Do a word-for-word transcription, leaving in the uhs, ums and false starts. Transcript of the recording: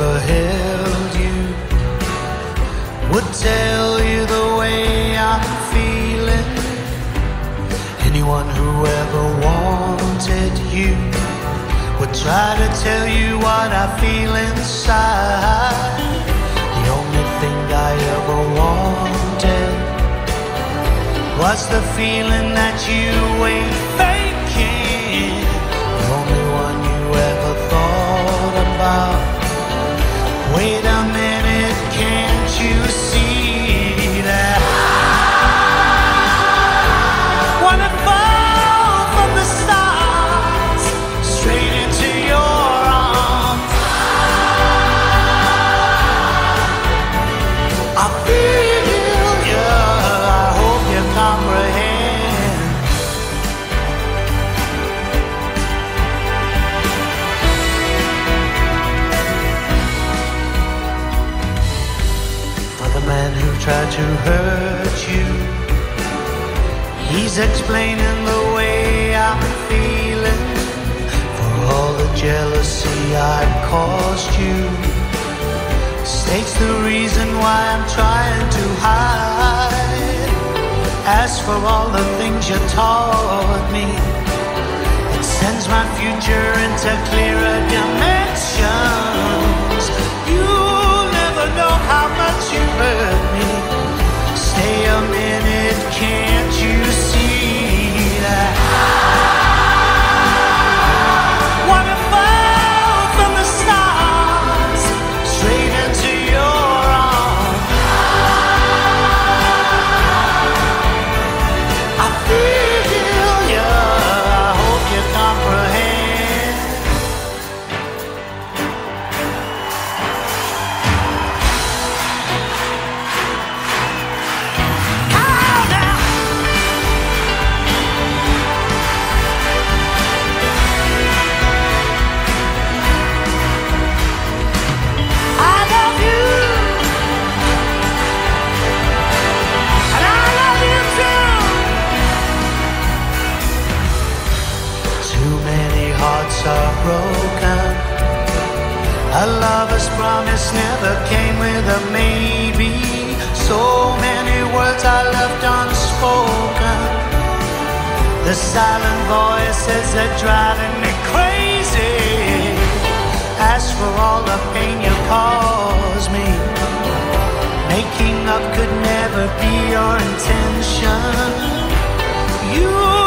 ever held you would tell you the way I'm feeling. Anyone who ever wanted you would try to tell you what I feel inside. The only thing I ever wanted was the feeling that you ain't faking. The only one you ever thought about. Wait a minute, can't you see that I wanna fall from the stars straight into your arms? I feel you, I hope you comprehend. Man who tried to hurt you, he's explaining the way I'm feeling. For all the jealousy I caused you states the reason why I'm trying to hide. As for all the things you taught me, it sends my future into clearer dimensions. You know how much you hurt me. Stay a minute, can't you see that I wanna fall from the stars straight into your arms? I feel you, I hope you comprehend. Are broken. A lover's promise never came with a maybe. So many words I left unspoken. The silent voices are driving me crazy. As for all the pain you caused me, making up could never be your intention. You